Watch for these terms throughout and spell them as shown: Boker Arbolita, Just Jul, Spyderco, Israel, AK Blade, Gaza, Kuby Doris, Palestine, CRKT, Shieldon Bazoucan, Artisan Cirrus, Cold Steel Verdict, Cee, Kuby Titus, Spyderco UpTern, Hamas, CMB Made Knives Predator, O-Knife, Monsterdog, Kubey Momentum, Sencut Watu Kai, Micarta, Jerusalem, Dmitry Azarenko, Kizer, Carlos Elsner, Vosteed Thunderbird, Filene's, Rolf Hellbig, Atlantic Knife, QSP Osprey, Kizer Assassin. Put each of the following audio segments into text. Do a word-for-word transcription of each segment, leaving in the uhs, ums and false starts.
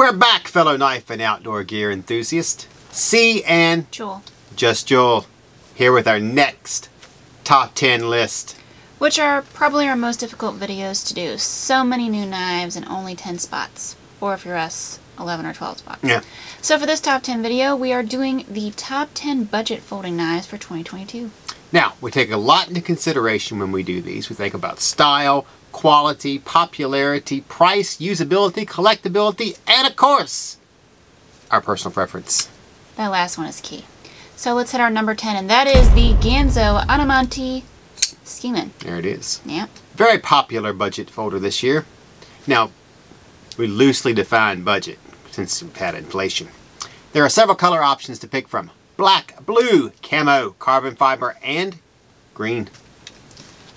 We're back, fellow knife and outdoor gear enthusiasts. Cee and Jul. Just Jul. Here with our next top ten list. Which are probably our most difficult videos to do. So many new knives in only ten spots. Or if you're us, eleven or twelve spots. Yeah. So for this top ten video, we are doing the top ten budget folding knives for twenty twenty-two. Now, we take a lot into consideration when we do these. We think about style, quality, popularity, price, usability, collectability, and of course, our personal preference. That last one is key. So let's hit our number ten, and that is the Ganzo Skimen. There it is. Yeah. Very popular budget folder this year. Now, we loosely define budget since we've had inflation. There are several color options to pick from. Black, blue, camo, carbon fiber, and green.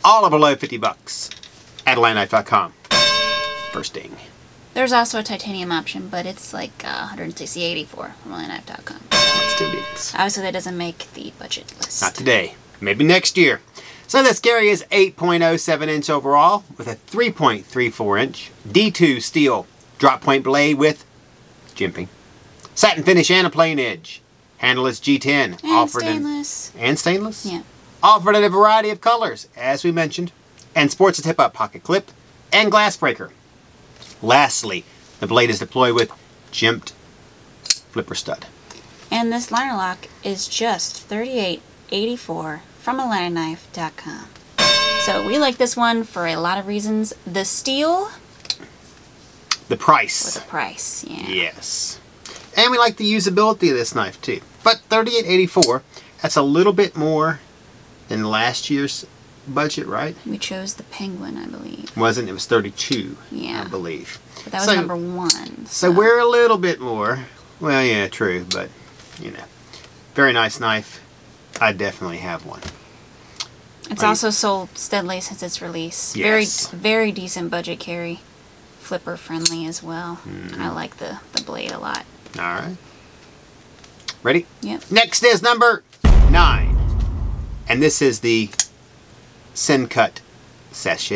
All are below fifty bucks. Atlantic Knife dot com. First ding. There's also a titanium option, but it's like uh, one hundred sixty dollars and eighty cents for Atlantic Knife dot com. That's two beans. Obviously, that doesn't make the budget list. Not today. Maybe next year. So this carry is eight point oh seven inch overall with a three point three four inch D two steel drop point blade with jimping, satin finish, and a plain edge. Handle is G ten, and offered stainless. In, and stainless? Yeah. Offered in a variety of colors, as we mentioned, and sports a tip-up pocket clip and glass breaker. Lastly, the blade is deployed with jimped flipper stud. And this liner lock is just thirty-eight dollars and eighty-four cents from Atlantic Knife dot com. So we like this one for a lot of reasons. The steel. The price. The price, yeah. Yes. And we like the usability of this knife too. But thirty-eight dollars and eighty-four cents, that's a little bit more than last year's budget, right? We chose the Penguin, I believe. Wasn't it? Was thirty-two, yeah. I believe. But that was so, number one. So. so we're a little bit more. Well, yeah, true, but you know, very nice knife. I definitely have one. It's Are also you? sold steadily since its release. Yes. Very, very decent budget carry, flipper friendly as well. Mm. I like the the blade a lot. All right. Ready? Yep. Next is number nine, and this is the SenCut Sachse.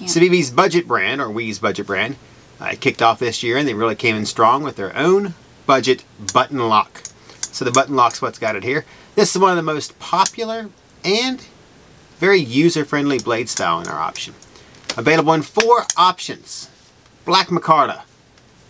Yep. C B B's budget brand, or Wee's budget brand, uh, kicked off this year, and they really came in strong with their own budget button lock. So the button lock's what's got it here. This is one of the most popular and very user-friendly blade style in our option. Available in four options: black micarta,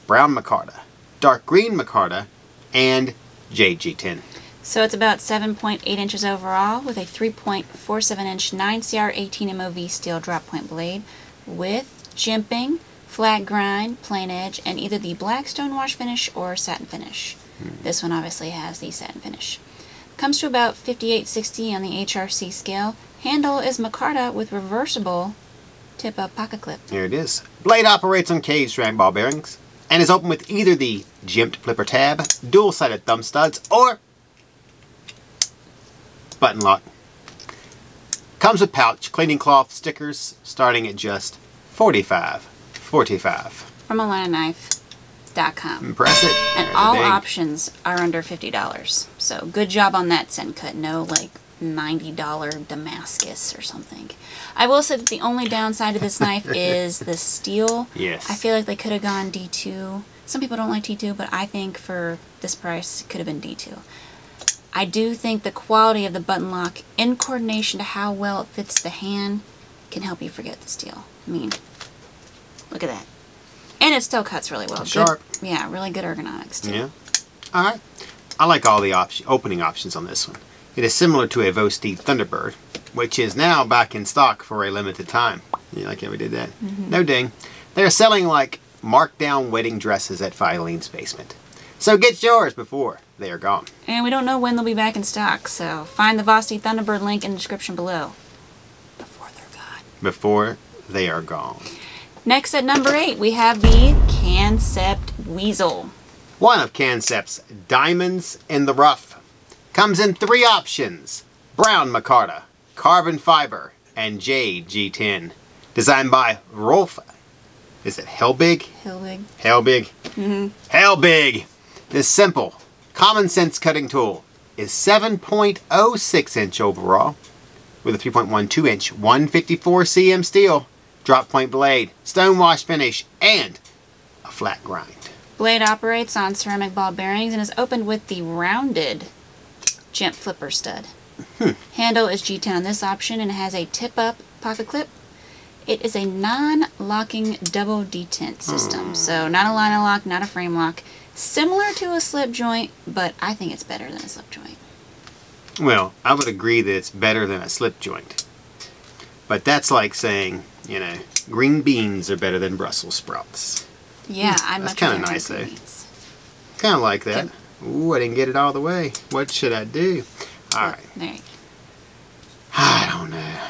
brown micarta, dark green micarta, and J G ten. So it's about seven point eight inches overall with a three point four seven inch nine C R eighteen M O V steel drop point blade with jimping, flat grind, plain edge, and either the black stonewash finish or satin finish. Hmm. This one obviously has the satin finish. Comes to about fifty-eight sixty on the H R C scale. Handle is micarta with reversible tip-up pocket clip. Here it is. Blade operates on caged drag ball bearings and is open with either the jimped flipper tab, dual-sided thumb studs, or button lock. Comes with pouch, cleaning cloth, stickers, starting at just forty-five forty-five from Atlantic Knife dot com. Impressive. And There's all options are under fifty dollars. So good job on that, SenCut. No like ninety dollar Damascus or something. I will say that the only downside of this knife is the steel. Yes. I feel like they could have gone D two. Some people don't like D two, but I think for this price it could have been D two. I do think the quality of the button lock in coordination to how well it fits the hand can help you forget the steel. I mean, look at that. And it still cuts really well. Sharp. Good, yeah, really good ergonomics too. Yeah. All right. I like all the option, opening options on this one. It is similar to a Vosteed Thunderbird, which is now back in stock for a limited time. You like how we did that? Mm-hmm. No ding. They're selling like markdown wedding dresses at Filene's basement. So get yours before they are gone. And we don't know when they'll be back in stock, so find the Vosteed Thunderbird link in the description below. Before they're gone. Before they are gone. Next at number eight, we have the Kansept Weasel. One of Kansept's diamonds in the rough. Comes in three options: brown micarta, carbon fiber, and J G ten. Designed by Rolf, is it Hellbig? Hellbig. Hellbig. Mm-hmm. Hellbig. This simple, common sense cutting tool is seven point oh six inch overall with a three point one two inch one fifty-four C M steel drop point blade, stonewash finish, and a flat grind. Blade operates on ceramic ball bearings and is opened with the rounded jimp flipper stud. Hmm. Handle is G ten on this option and has a tip-up pocket clip. It is a non-locking double detent system, mm. so not a liner lock, not a frame lock. Similar to a slip joint, but I think it's better than a slip joint. Well, I would agree that it's better than a slip joint. But that's like saying, you know, green beans are better than Brussels sprouts. Yeah, I'm That's kind of nice, though. Kind of like that. Kay. Ooh, I didn't get it all the way. What should I do? All right. There you go. I don't know.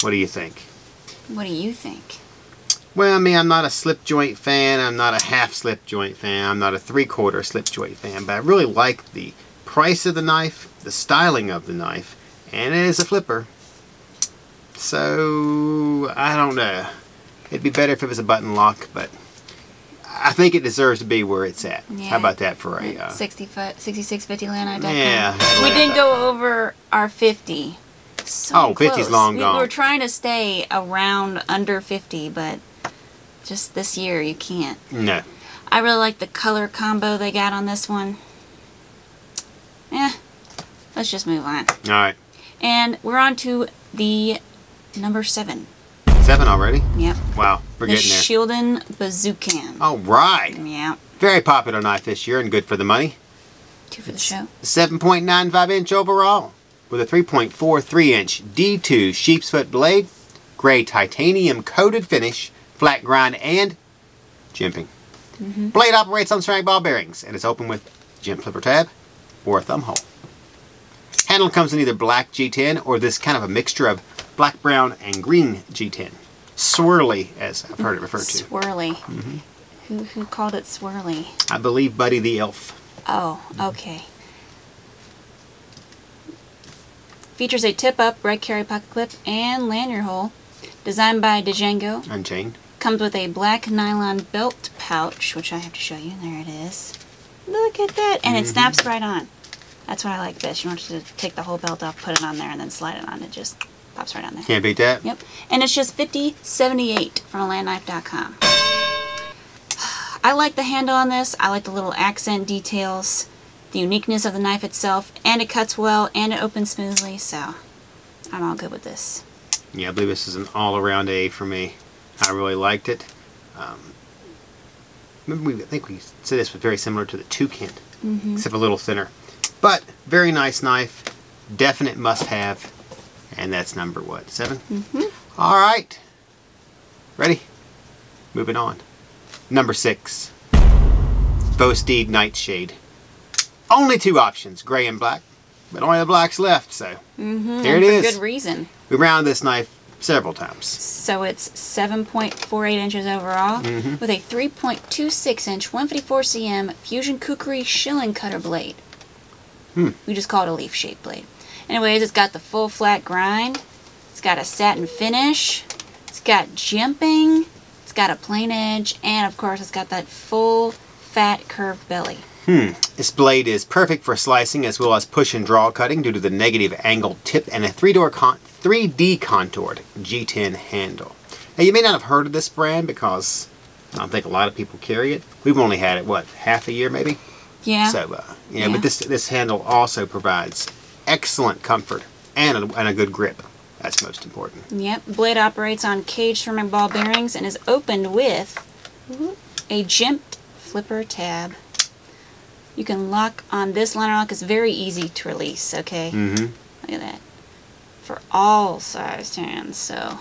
What do you think? What do you think? Well, I mean, I'm not a slip joint fan. I'm not a half slip joint fan. I'm not a three-quarter slip joint fan. But I really like the price of the knife, the styling of the knife, and it is a flipper. So, I don't know. It'd be better if it was a button lock, but I think it deserves to be where it's at. Yeah. How about that for a uh, sixty-six fifty land? Yeah. We didn't go over our fifty. So oh, close. fifty's long we gone. We were trying to stay around under fifty, but just this year you can't. No. I really like the color combo they got on this one. Eh, let's just move on. All right. And we're on to the number seven. Seven already? Yep. Wow, we're the getting there. Shieldon Bazoucan. All right. Yeah. Very popular knife this year and good for the money. Two for the show. seven point nine five inch overall with a three point four three inch D two sheepsfoot blade, gray titanium coated finish, flat grind, and jimping. Mm-hmm. Blade operates on ceramic ball bearings and is open with jimp flipper tab or a thumb hole. Handle comes in either black G ten or this kind of a mixture of black, brown, and green G ten. Swirly, as I've heard it referred to. Swirly. Mm-hmm. Who who called it swirly? I believe Buddy the Elf. Oh, okay. Features a tip-up, red carry pocket clip, and lanyard hole. Designed by DeJango Unchained. Comes with a black nylon belt pouch, which I have to show you. There it is. Look at that. And mm-hmm. it snaps right on. That's why I like this. You don't have to take the whole belt off, put it on there, and then slide it on. It just pops right on there. Can't beat that. Yep. And it's just fifty seventy-eight from landknife dot com. I like the handle on this. I like the little accent details, the uniqueness of the knife itself, and it cuts well, and it opens smoothly, so I'm all good with this. Yeah, I believe this is an all-around A for me. I really liked it. Um, remember we, I think we said this was very similar to the Toucan, mm-hmm. except a little thinner. But, very nice knife. Definite must-have. And that's number, what, seven? Mm-hmm. All right. Ready? Moving on. Number six. Vosteed Nightshade. Only two options, gray and black. But only the black's left, so mm-hmm. there it is. For good reason. We round this knife several times. So it's seven point four eight inches overall mm-hmm. with a three point two six inch one fifty-four centimeter Fusion Kukri shilling cutter blade. Hmm. We just call it a leaf-shaped blade. Anyways, it's got the full flat grind. It's got a satin finish. It's got jimping. It's got a plain edge. And, of course, it's got that full, fat, curved belly. Hmm. This blade is perfect for slicing as well as push and draw cutting due to the negative angled tip and a three D contoured G ten handle. Now, you may not have heard of this brand because I don't think a lot of people carry it. We've only had it, what, half a year maybe? Yeah. So, uh, you know, yeah. But this, this handle also provides excellent comfort and a, and a good grip. That's most important. Yep. Blade operates on caged ceramic ball bearings and is opened with a jimped flipper tab. You can lock on this liner lock. It's very easy to release, okay? Mm-hmm. Look at that. For all size hands, so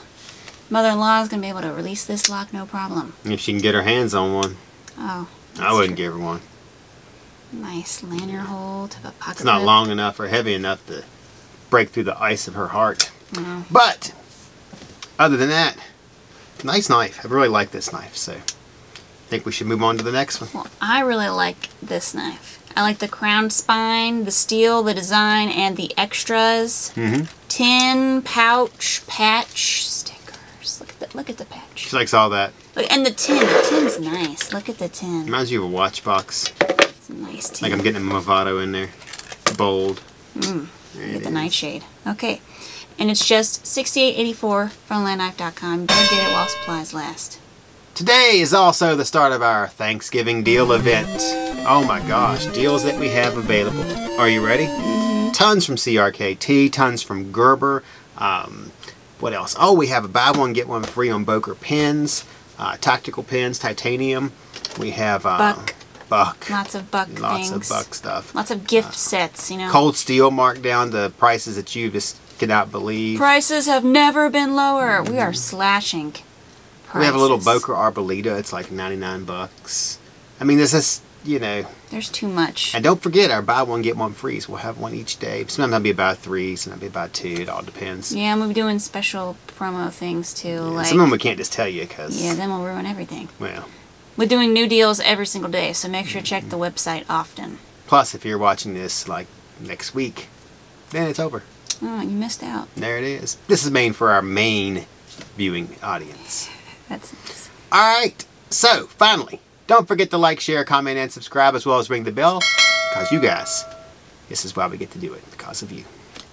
mother-in-law is going to be able to release this lock, no problem. If she can get her hands on one. Oh. I wouldn't true. give her one. Nice lanyard hole, type of pocket. It's not long enough or heavy enough to break through the ice of her heart. No. But, other than that, nice knife. I really like this knife, so I think we should move on to the next one. Well, I really like this knife. I like the crown spine, the steel, the design, and the extras. Mm-hmm. Tin, pouch, patch, stickers. Look at the, look at the patch. She likes all that. Look, and the tin. The tin's nice. Look at the tin. Reminds you of a watch box. Nice tea. Like I'm getting a Movado in there. Bold. Mm. Get the Nightshade. Okay. And it's just sixty-eight eighty-four from landknife dot com. Don't get it while supplies last. Today is also the start of our Thanksgiving deal event. Oh my gosh, deals that we have available. Are you ready? Tons from C R K T, tons from Gerber. Um, what else? Oh, we have a buy one, get one free on Boker pins, uh, tactical pins, titanium. We have uh, Buck. Buck. Lots of Buck Lots things. of Buck stuff. Lots of gift uh, sets, you know. Cold Steel marked down the prices that you just cannot believe. Prices have never been lower. Mm-hmm. We are slashing prices. We have a little Boker Arbolita. It's like ninety-nine bucks. I mean, this is, you know. There's too much. And don't forget our buy one, get one free. We'll have one each day. Sometimes I'll be about three. Sometimes I'll be about two. It all depends. Yeah, and we'll be doing special promo things, too. Yeah, like, some of them we can't just tell you because. Yeah, then we'll ruin everything. Well. We're doing new deals every single day, so make sure to check the website often. Plus, if you're watching this, like, next week, then it's over. Oh, you missed out. There it is. This is made for our main viewing audience. That's nice. All right. So, finally, don't forget to like, share, comment, and subscribe, as well as ring the bell, because you guys, this is why we get to do it, because of you.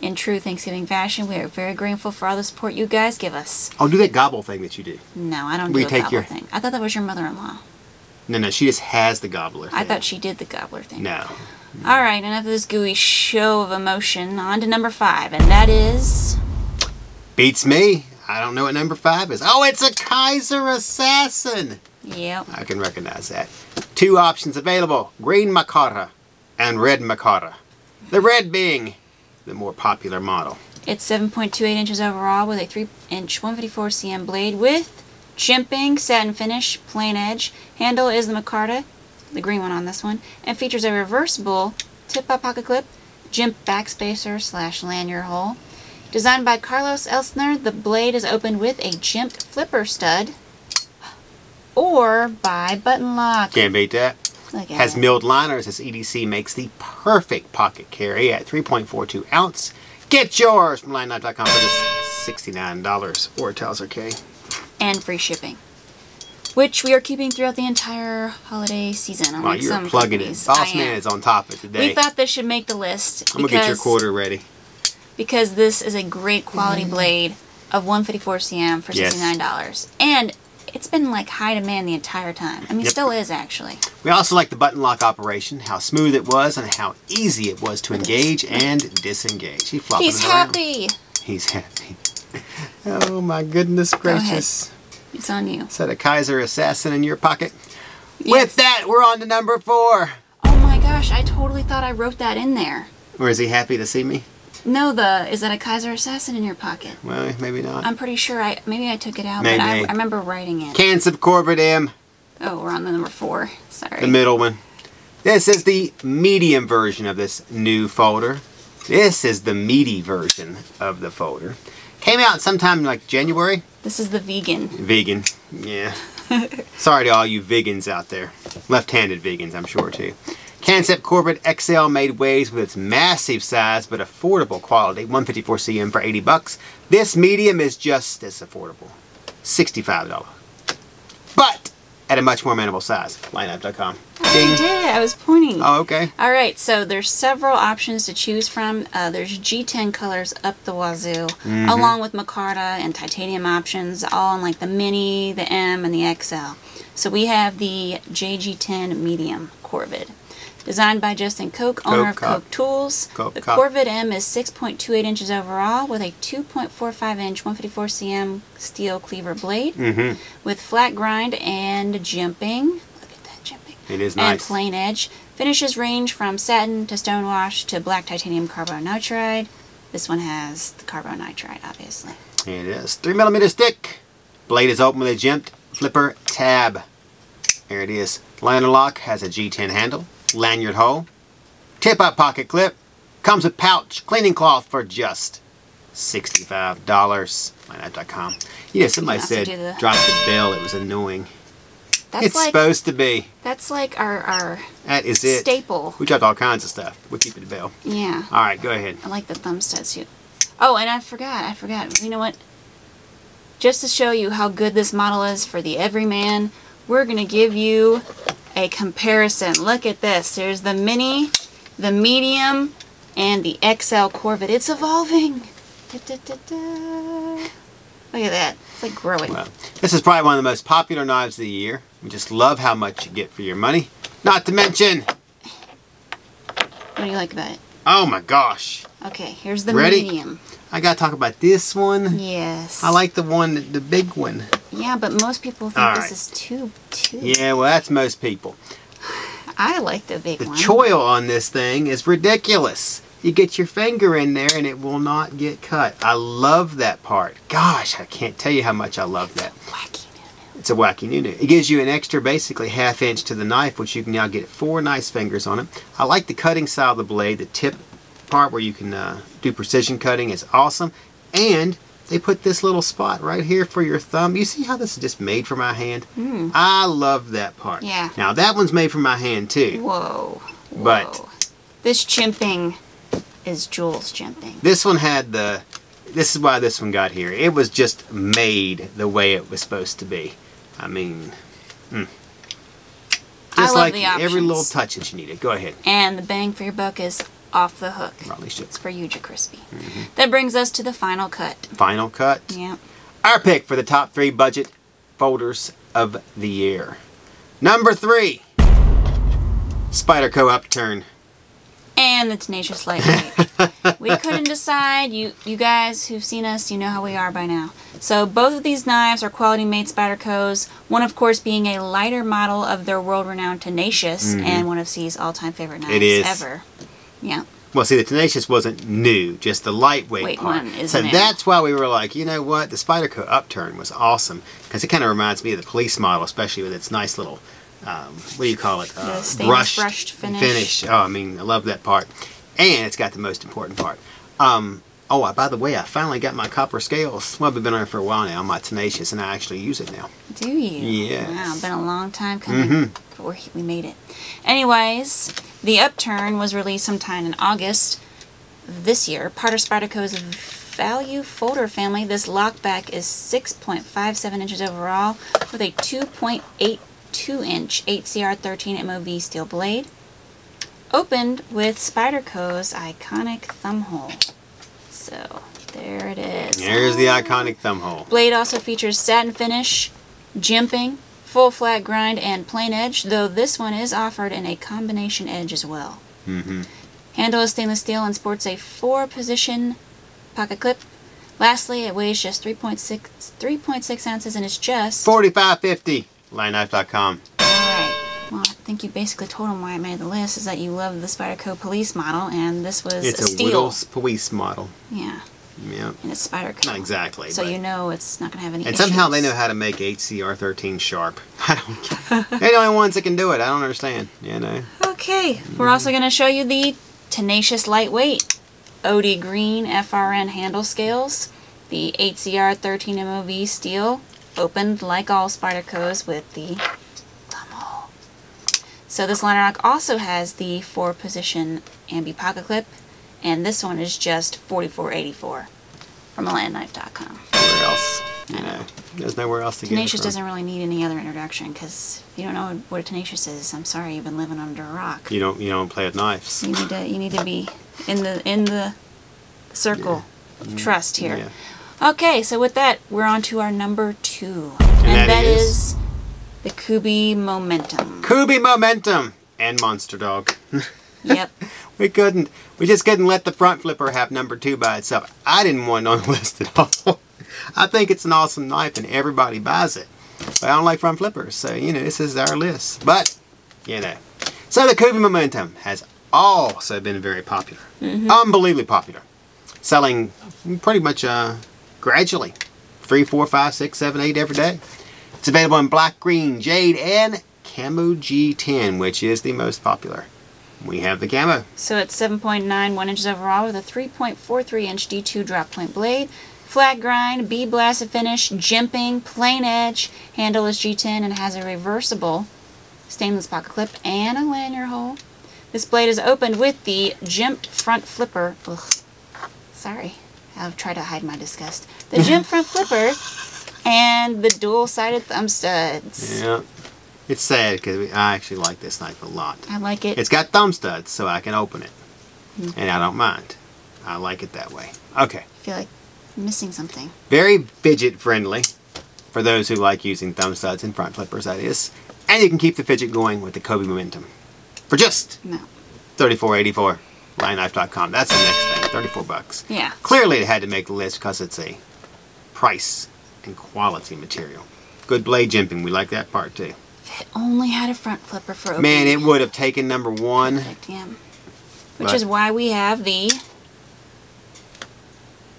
In true Thanksgiving fashion, we are very grateful for all the support you guys give us. Oh, do that gobble thing that you do. No, I don't we do the gobble your... thing. I thought that was your mother-in-law. No, no, she just has the gobbler thing. I thought she did the gobbler thing. No. no. All right, enough of this gooey show of emotion. On to number five, and that is... Beats me. I don't know what number five is. Oh, it's a Kizer Assassin. Yep. I can recognize that. Two options available, green Macara and red Macara. The red being the more popular model. It's seven point two eight inches overall with a three inch one fifty-four C M blade with chimping, satin finish, plain edge. Handle is the Macarta, the green one on this one, and features a reversible tip-up pocket clip, jimp backspacer slash lanyard hole. Designed by Carlos Elsner, the blade is opened with a jimp flipper stud or by button lock. Can't beat that. Look at Has it. milled liners. This E D C makes the perfect pocket carry at three point four two ounce. Get yours from line knife dot com for just sixty-nine dollars or Towser K. And free shipping, which we are keeping throughout the entire holiday season. Wow, you're plugging it. Boss Man is on top of it today. We thought this should make the list. I'm going to get your quarter ready. Because this is a great quality mm-hmm. blade of one fifty-four C M for sixty-nine dollars. Yes. And it's been like high demand the entire time. I mean, yep. It still is, actually. We also like the button lock operation, how smooth it was, and how easy it was to engage and disengage. He flopped He's happy. Around. He's happy. Oh my goodness gracious. Go it's on you. Is that a Kizer Assassin in your pocket? Yes. With that, we're on to number four. Oh my gosh, I totally thought I wrote that in there. Or is he happy to see me? No, the, is that a Kizer Assassin in your pocket? Well, maybe not. I'm pretty sure I, maybe I took it out, maybe. but I, I remember writing it. Kansept Korvid M. Oh, we're on the number four. Sorry. The middle one. This is the medium version of this new folder. This is the meaty version of the folder. Came out sometime in like January. This is the vegan. Vegan, yeah. Sorry to all you vegans out there. Left-handed vegans, I'm sure too. Kansept Korvid X L made waves with its massive size but affordable quality. one fifty-four C M for eighty bucks. This medium is just as affordable. sixty-five dollars. But at a much more manageable size. line up dot com. I did. I was pointing. Oh, okay. All right. So there's several options to choose from. Uh, there's G ten colors up the wazoo, mm-hmm. along with Macarta and titanium options, all in like the Mini, the M, and the X L. So we have the J G ten Medium Korvid. Designed by Justin Koch, Coke, owner of Coke, Coke Tools. Coke, the Coke. Korvid M is six point two eight inches overall with a two point four five inch one fifty-four C M steel cleaver blade mm-hmm. with flat grind and jimping. Look at that jimping. It is nice. And plain edge. Finishes range from satin to stone wash to black titanium carbonitride. This one has the carbonitride, obviously. It is. Three millimeters thick. Blade is open with a jimped flipper tab. There it is. Liner lock has a G ten handle. Lanyard hole, tip-up pocket clip, comes with pouch, cleaning cloth for just sixty-five dollars. line up dot com. Yeah, somebody said the... drop the bell. It was annoying. That's it's like, supposed to be. That's like our, our that is it. staple. We dropped all kinds of stuff. We'll keep it the bell. Yeah. All right, go ahead. I like the thumb studs too. Oh, and I forgot. I forgot. You know what? Just to show you how good this model is for the everyman, we're going to give you a comparison. Look at this. There's the Mini, the Medium, and the X L Korvid. It's evolving. Da, da, da, da. Look at that. It's like growing. Well, this is probably one of the most popular knives of the year. We just love how much you get for your money. Not to mention... What do you like about it? Oh my gosh. Okay, here's the Ready? medium. I gotta talk about this one. Yes. I like the one, the big one. Yeah, but most people think All this right. is too, too. Yeah, well that's most people. I like the big the one. The choil on this thing is ridiculous. You get your finger in there and it will not get cut. I love that part. Gosh, I can't tell you how much I love that. It's a wacky nunu. It's a wacky nunu. It gives you an extra basically half inch to the knife, which you can now get four nice fingers on it. I like the cutting style of the blade. The tip part where you can uh, do precision cutting is awesome. And they put this little spot right here for your thumb. You see how this is just made for my hand? Mm. I love that part. Yeah. Now that one's made for my hand too. Whoa. Whoa. But this chimping is Jul's chimping. This one had the, this is why this one got here. It was just made the way it was supposed to be. I mean, mm. just I love like the every little touch that you needed. Go ahead. And the bang for your buck is off the hook. Probably should. It's for Yuja Crispy. Mm-hmm. That brings us to the final cut. Final cut? Yeah. Our pick for the top three budget folders of the year. Number three, Spyderco UpTern. And the Tenacious Lightweight. We couldn't decide. You you guys who've seen us, you know how we are by now. So both of these knives are quality made Spydercos. One of course being a lighter model of their world-renowned Tenacious, mm-hmm. and one of Cee's all-time favorite knives it is. ever. Yeah. Well, see, the Tenacious wasn't new, just the lightweight Wait, part. One is so new. That's why we were like, you know what, the Spyderco UpTern was awesome because it kind of reminds me of the police model, especially with its nice little. Um, what do you call it? Uh, the brushed, brushed finish. finish. Oh, I mean, I love that part. And it's got the most important part. Um, oh, by the way, I finally got my copper scales. Well, I've been on it for a while now, my Tenacious, and I actually use it now. Do you? Yeah. Wow, been a long time coming, mm-hmm. but we made it. Anyways, the UpTern was released sometime in August this year. Part of Spyderco's value folder family, this lockback is six point five seven inches overall with a two point eight two inch eight C R thirteen M O V steel blade, opened with Spyderco's iconic thumb hole. So there it is. There's the iconic thumb hole. Blade also features satin finish, jimping, full flat grind, and plain edge, though this one is offered in a combination edge as well. Mm-hmm. Handle is stainless steel and sports a four position pocket clip. Lastly, it weighs just three point six ounces and it's just forty-five fifty. Lightknife dot com. Alright, well I think you basically told them why I made the list is that you love the Spyderco police model and this was it's a steel. It's a police model. Yeah. Yeah. And it's Spyderco. Not exactly. So you know it's not going to have any And issues. Somehow they know how to make H C R thirteen sharp. I don't They're the only ones that can do it. I don't understand. You know. Okay, mm. we're also going to show you the Tenacious Lightweight O D Green F R N handle scales, the eight C R thirteen M O V steel. Opened like all Spyderco's with the thumb hole. So this liner lock also has the four position ambi pocket clip, and this one is just forty-four eighty-four from Atlantic Knife dot com. Where else? You know, there's nowhere else to get it from. Tenacious doesn't really need any other introduction because you don't know what a Tenacious is. I'm sorry, you've been living under a rock. You don't. You don't play with knives. You need to. You need to be in the in the circle yeah. of trust here. Yeah. Okay, so with that, we're on to our number two. And, and that, that is, is the Kubey Momentum. Kubey Momentum and Monsterdog. Yep. We couldn't, we just couldn't let the front flipper have number two by itself. I didn't want it on the list at all. I think it's an awesome knife and everybody buys it. But I don't like front flippers, so you know, this is our list. But, you know. So the Kubey Momentum has also been very popular. Mm-hmm. Unbelievably popular. Selling pretty much, uh, gradually, three, four, five, six, seven, eight every day. It's available in black, green, jade, and camo G ten, which is the most popular. We have the camo. So it's seven point nine one inches overall with a three point four three inch D two drop point blade, flat grind, B blasted finish, jimping, plain edge. Handle is G ten and has a reversible stainless pocket clip and a lanyard hole. This blade is opened with the jimped front flipper. Ugh, sorry. I'll try to hide my disgust. The jimp front flipper and the dual-sided thumb studs. Yeah. It's sad because I actually like this knife a lot. I like it. It's got thumb studs so I can open it. Mm-hmm. And I don't mind. I like it that way. Okay. I feel like I'm missing something. Very fidget friendly for those who like using thumb studs and front flippers, that is. And you can keep the fidget going with the Kubey Momentum for just no. thirty-four eighty-four. lion knife dot com. That's the next thing. thirty-four bucks. Yeah. Clearly it had to make the list because it's a price and quality material. Good blade jimping. We like that part too. If it only had a front flipper for opening. Man, it would have taken number one. Perfect, yeah. Which but, is why we have the...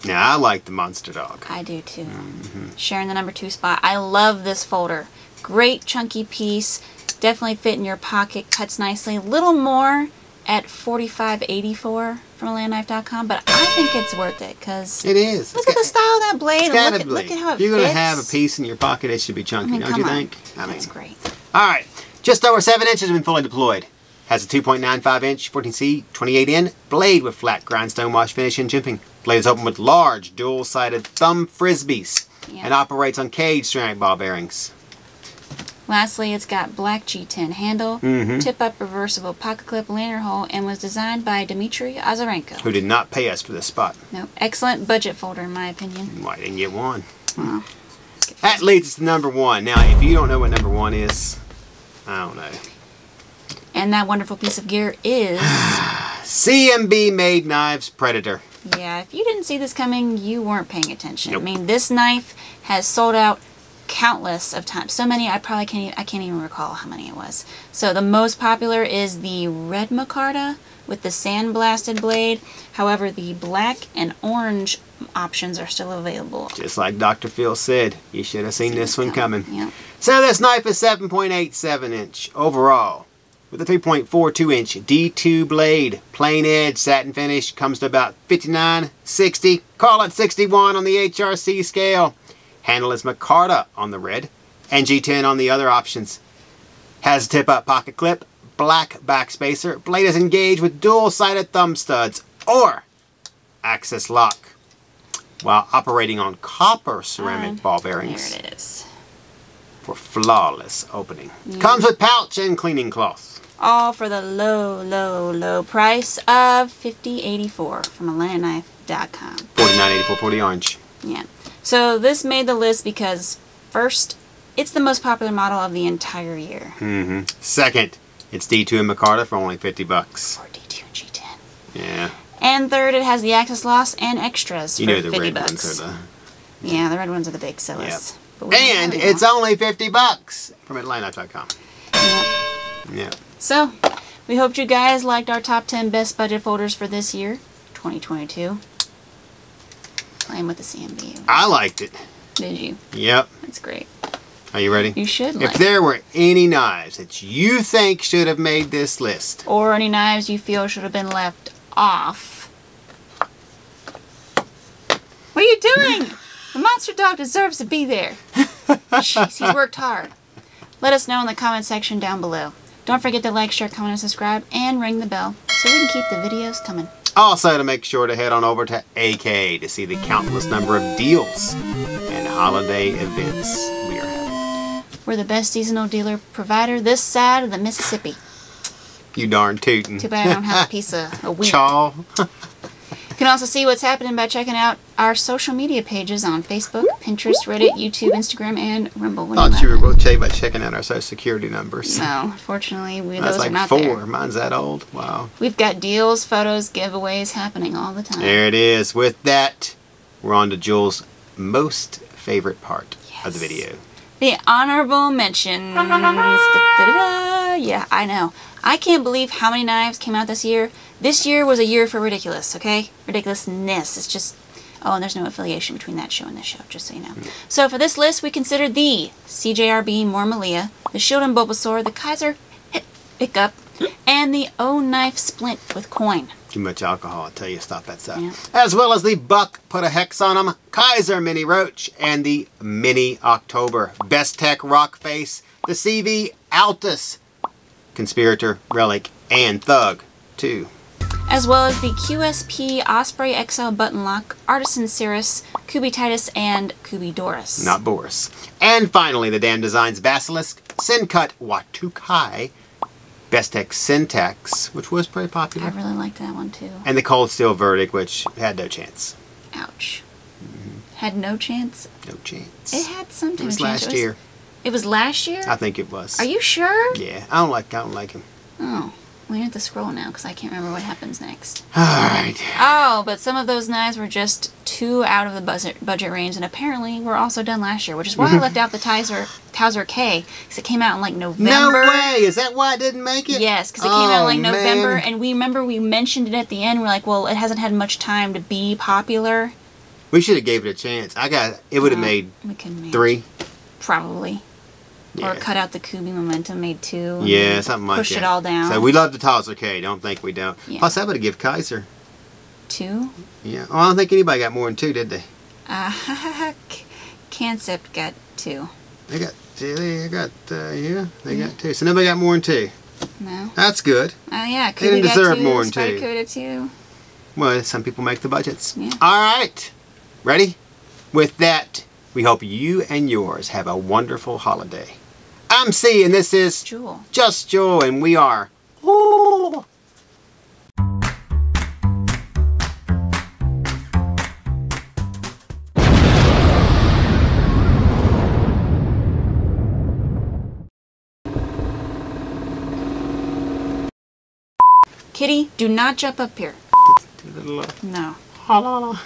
Now, I like the Monsterdog. I do too. Mm-hmm. Sharing the number two spot. I love this folder. Great chunky piece. Definitely fit in your pocket. Cuts nicely. Little more at forty-five eighty-four from Atlantic Knife dot com, but I think it's worth it because it is. Look it's at got, the style of that blade. It's got look, a blade. At, look at how it fits. If you're going to have a piece in your pocket, it should be chunky, I mean, don't you on. think? I That's mean. great. All right, just over seven inches has been fully deployed. Has a two point nine five inch fourteen C twenty-eight N blade with flat grindstone wash finish and jimping. Blade is open with large dual-sided thumb frisbees yeah. and operates on cage ceramic ball bearings. Lastly, it's got black G ten handle, mm-hmm. tip-up reversible pocket clip lanyard hole, and was designed by Dmitry Azarenko. Who did not pay us for this spot. No, excellent budget folder in my opinion. Why didn't you get one? Well, that leads us to number one. Now, if you don't know what number one is, I don't know. And that wonderful piece of gear is... C M B Made Knives Predator. Yeah, if you didn't see this coming, you weren't paying attention. Nope. I mean, this knife has sold out countless of times. So many I probably can't I can't even recall how many it was. So the most popular is the red micarta with the sandblasted blade. However, the black and orange options are still available. Just like Doctor Phil said, you should have seen, seen this one coming. coming. Yep. So this knife is seven point eight seven inch overall with a three point four two inch D two blade, plain edge, satin finish, comes to about fifty-nine, sixty, call it sixty-one on the H R C scale. Handle is micarta on the red, and G ten on the other options. Has a tip-up pocket clip, black backspacer, blade is engaged with dual-sided thumb studs or access lock, while operating on copper ceramic um, ball bearings. There it is. For flawless opening. Yeah. Comes with pouch and cleaning cloth. All for the low, low, low price of fifty dollars and eighty-four cents from Atlantic Knife dot com. forty-nine eighty-four for the orange. Yeah. So this made the list because, first, it's the most popular model of the entire year. Mm-hmm. Second, it's D two and micarta for only fifty bucks. Or D two and G ten. Yeah. And third, it has the access loss and extras you for know the fifty bucks. Ones are the... Yeah, the red ones are the big sellers. Yep. And it's only fifty bucks from Atlantic Knife dot com. Yep. Yeah. So, we hoped you guys liked our top ten best budget folders for this year, twenty twenty-two. Playing with the C M B. I liked it. Did you? Yep. That's great. Are you ready? You should like If there it. were any knives that you think should have made this list. Or any knives you feel should have been left off. What are you doing? The Monsterdog deserves to be there. Jeez, he's worked hard. Let us know in the comment section down below. Don't forget to like, share, comment, and subscribe, and ring the bell so we can keep the videos coming. Also, to make sure to head on over to A K to see the countless number of deals and holiday events we are having. We're the best seasonal dealer provider this side of the Mississippi. You darn tootin'. Too bad I don't have a piece of a wheat. Chaw. You can also see what's happening by checking out our social media pages on Facebook, Pinterest, Reddit, YouTube, Instagram, and Rumble. I thought you were going to tell you about checking out our social security numbers. No, fortunately, we, those like are not four. there. That's like four. Mine's that old. Wow. We've got deals, photos, giveaways happening all the time. There it is. With that, we're on to Jul's most favorite part yes. of the video. The honorable mentions. Da, da, da, da. Yeah, I know. I can't believe how many knives came out this year. This year was a year for ridiculous, okay? Ridiculousness. It's just... Oh, and there's no affiliation between that show and this show, just so you know. Mm. So for this list, we considered the C J R B Mormalia, the Shieldon Bulbasaur, the Kizer Hiccup, and the O-Knife Splint with coin. Too much alcohol, I'll tell you, stop that stuff. Yeah. As well as the Buck Put a Hex on 'em, Kizer Mini Roach, and the Mini October, Best Tech Rock Face, the C V Altus, Conspirator, Relic, and Thug, too. As well as the Q S P Osprey X L Button Lock, Artisan Cirrus, Kuby Titus, and Kuby Doris. Not Boris. And finally, the Damn Designs Basilisk, Sencut Watu Kai, Best Tech Syntax, which was pretty popular. I really liked that one too. And the Cold Steel Verdict, which had no chance. Ouch. Mm-hmm. Had no chance? No chance. It had some chance. It was last year. It was last year? I think it was. Are you sure? Yeah. I don't like, I don't like him. Oh. We need to scroll now because I can't remember what happens next. Alright. Oh, but some of those knives were just too out of the budget, budget range, and apparently were also done last year, which is why I left out the Tizer, Towser K, because it came out in like November. No way! Is that why it didn't make it? Yes, because it oh, came out in like November, man. And we remember we mentioned it at the end. We're like, well, it hasn't had much time to be popular. We should have gave it a chance. I got It would have um, made we three. Probably. Yeah. Or cut out the Kubey Momentum, made two. Yeah, something like push that. Push it all down. So we love the Towser K. Don't think we don't. Yeah. Plus, I would have given Kizer two. Yeah. Oh, I don't think anybody got more than two, did they? Uh, Kansept got two. They got two. They got uh, yeah. They yeah. got two. So nobody got more than two. No. That's good. Oh uh, yeah. They didn't deserve two, more than two. Kubey two. Well, some people make the budgets. Yeah. All right. Ready? With that, we hope you and yours have a wonderful holiday. I'm Cee, and this is Jul. Just Jul, and we are. Ooh. Kitty, do not jump up here. No.